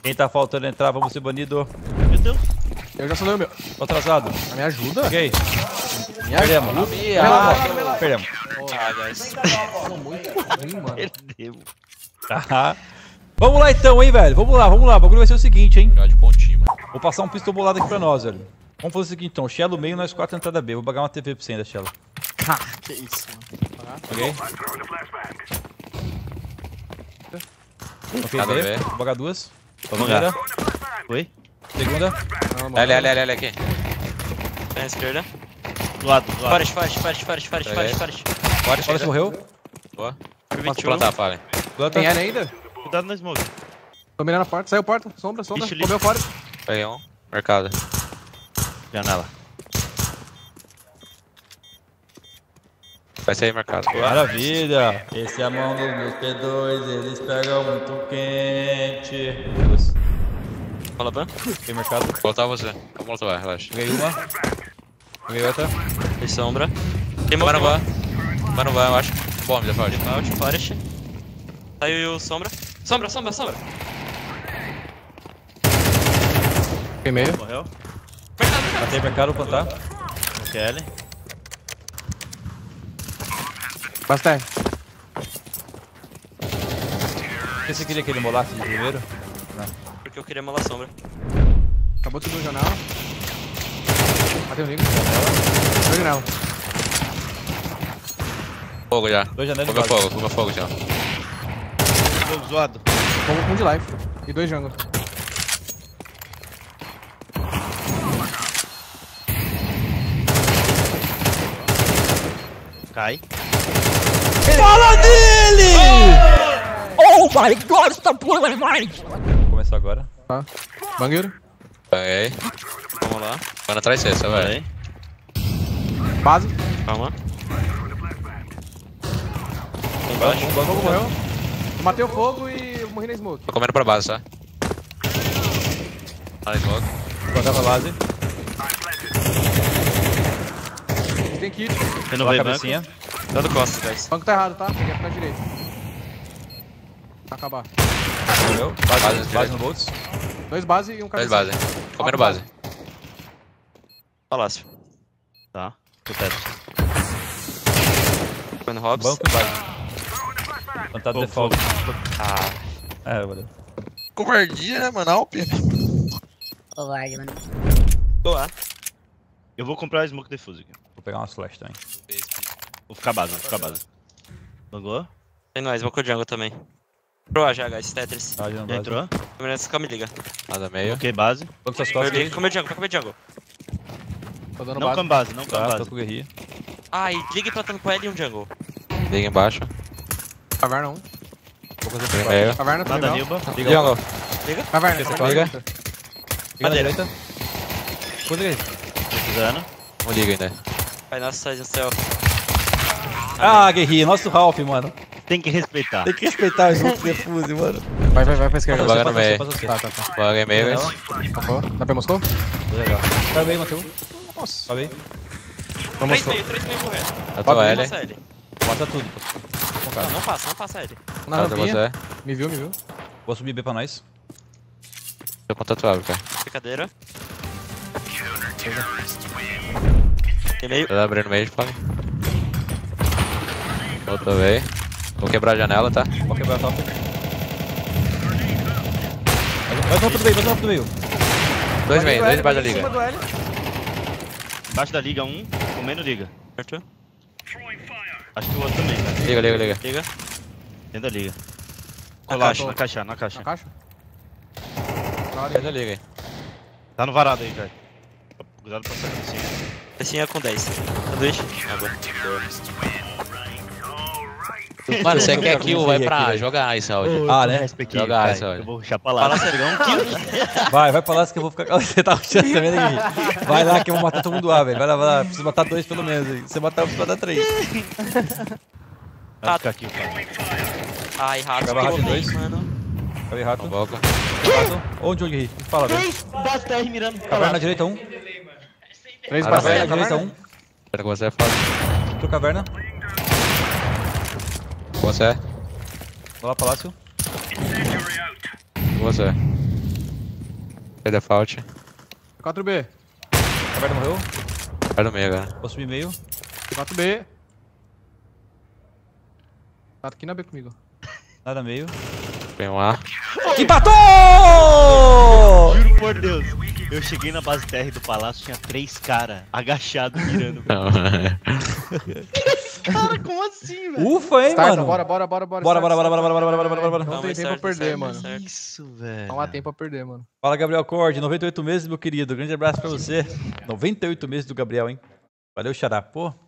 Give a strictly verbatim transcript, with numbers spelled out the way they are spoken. Quem tá faltando entrar, vamos ser banido. Meu Deus. Eu já salvei o meu. Tô atrasado. Me ajuda? Ok. Me perdemos. Ajuda. Ah, perdemos. Ah, guys. Perdemos. Tá. Vamos lá então, hein, velho. Vamos lá, vamos lá. O bagulho vai ser o seguinte, hein. De pontinho, mano. Vou passar um pistol bolado aqui pra nós, velho. Vamos fazer o seguinte, então. Shelo meio, nós quatro entrada B. Vou pagar uma T V pra você ainda, Shelo. Ah, que isso, mano. Ok. Ok, B. Vou pagar duas. Vamos lá. Oi. Segunda. Olha, olha, olha, olha aqui. Na esquerda. Do lado, do lado. Forest, forest, forest, forest, forest, forest, forest. Forest, forest morreu. Boa. Posso plantar, Fallen. Tem área ainda? Cuidado na smoke. Tô mirando a porta, saiu a porta, sombra, sombra, comeu a porta. Peguei um, marcado. Janela. Vai sair marcado. Maravilha! Esse é a mão dos meus P dois, eles pegam muito quente. Fala, Ban. Tem mercado. Vou voltar você. Vou voltar, relaxa. Peguei uma. Peguei outra. Tem sombra. Tem uma. Vai no bar. Vai no bar, eu acho. Bomb, já falei. Out, forest. Saiu sombra. Sombra, sombra, sombra. Fiquei meio. Morreu. Matei mercado, vou plantar. Ok, L. Basta. Por que você queria que ele molasse de primeiro? Não. Porque eu queria malar sombra. Acabou tudo no janela. Matei um nego. Dois janela. Fogo já. Dois janelas. Fogo, fogo, fogo, fogo já. Fogo zoado. Fogo com um de life. E dois jungle. Cai. Fala dele! Oh, oh my god, está pulando mais! Começou agora. Tá. Bangueiro. Banguei. Vamos lá. Mano atrás dessa, velho. Base. Calma. Embaixo. O fogo morreu. Eu matei o fogo e morri na smoke. Tô comendo pra base, tá? Na smoke. Jogava a base. Tem kit. Renovei a cabecinha. Dando costas, guys. O banco tá errado, tá? Peguei pra direita. Vai acabar. Valeu. Base, base, base no bolts. Dois base e um cabeça. Dois base. Comendo base. Palácio. Tá. Tô teto. Comendo Hobbs. Banco e base. Plantado default. Ah. É, valeu. Covardia, né, mano? Alp. Covardia, mano. Tô lá. Eu vou comprar smoke defuse aqui. Vou pegar umas flash também. Vou ficar base, vou ficar base. Bangou? Tem nós, vou com o jungle também. Entrou a já, guys, Tetris. Ah, já entrou? Calma, me liga. Nada meio. Ok, base. Vamos com as costas. Comeu jungle, comeu jungle. Tô dando não com base, não com base. Tô com guerrilha. Ai, liga e plantando com L e um jungle. Liga embaixo. Caverna um. Vou fazer meio. Caverna tá legal. Liga. Jungle. Liga. Caverna. Liga. Madeira. Liga na direita. Com direita. Precisando. Não liga ainda. Ai, nossa, sai do céu. Ah, guerrilha, nosso Ralph, mano. Tem que respeitar. Tem que respeitar o smoke defuse, mano. Vai, vai, vai pra esquerda. Baga no meio. Tá, tá, tá. Baga meio, velho. Dá pra Moscou? Legal. Tá bem, Matheus. Nossa. Tá bem. três meio, três meio correto. Eu tô L. Passa tudo. Não, não passa, não passa L. Na rampinha. Me viu, me viu. Vou subir B pra nós. Tô contatuável, cara. Brincadeira. Tem meio. Tá abrindo meio, de fome. Voltou, velho. Vou quebrar a janela, tá? Vou quebrar a top. Vai no outro meio, vai no outro meio. Dois meio, dois embaixo da liga. Embaixo da liga, um, comendo liga. Certo? Acho que o outro também, cara. Liga, liga, liga. Liga. Dentro da liga. Na caixa, na caixa, na caixa. Na caixa? Dentro da liga aí. Tá no varado aí, velho. Cuidado pra sair assim. Assim é com dez. Dois. Mano, você quer kill, vai pra aqui, joga A esse áudio. Ah, né? Joga A esse áudio. Eu vou rushar pra lá. Palácio é um kill. Vai, vai pra lá que eu vou ficar... Você tá rushando também, aqui. Vai lá que eu vou matar todo mundo A, velho. Vai lá, vai lá. Preciso matar dois pelo menos. Aí. Se você matar, eu preciso matar três. Vai ficar aqui, cara. Ai, rato. Acaba rato dois, mano. Acabei rato. Onde, onde, Ri? Fala, velho. Bate T R mirando. Caverna direita, um. Três base na direita, um. Espera que você é fácil. Tô caverna. Você. Vou lá, Palácio. Você. É default. quatro B. A guarda morreu? Guarda no meio agora. Vou subir meio. quatro B. Nada aqui na B comigo. Nada meio. Tem um A. Empatou! Juro por Deus. Eu cheguei na base T R do palácio, tinha três caras agachados mirando. Não, mano. Cara, como assim, velho? Ufa, hein, start, mano? Bora, bora, bora, bora. Bora, bora, bora, bora, bora, bora, bora, bora, bora. Não, não tem tempo certo, pra perder, certo, mano. Certo. Isso, velho. Não há tempo pra perder, mano. Fala, Gabriel Cord, noventa e oito meses, meu querido. Grande abraço pra você. noventa e oito meses do Gabriel, hein? Valeu, xará. Pô,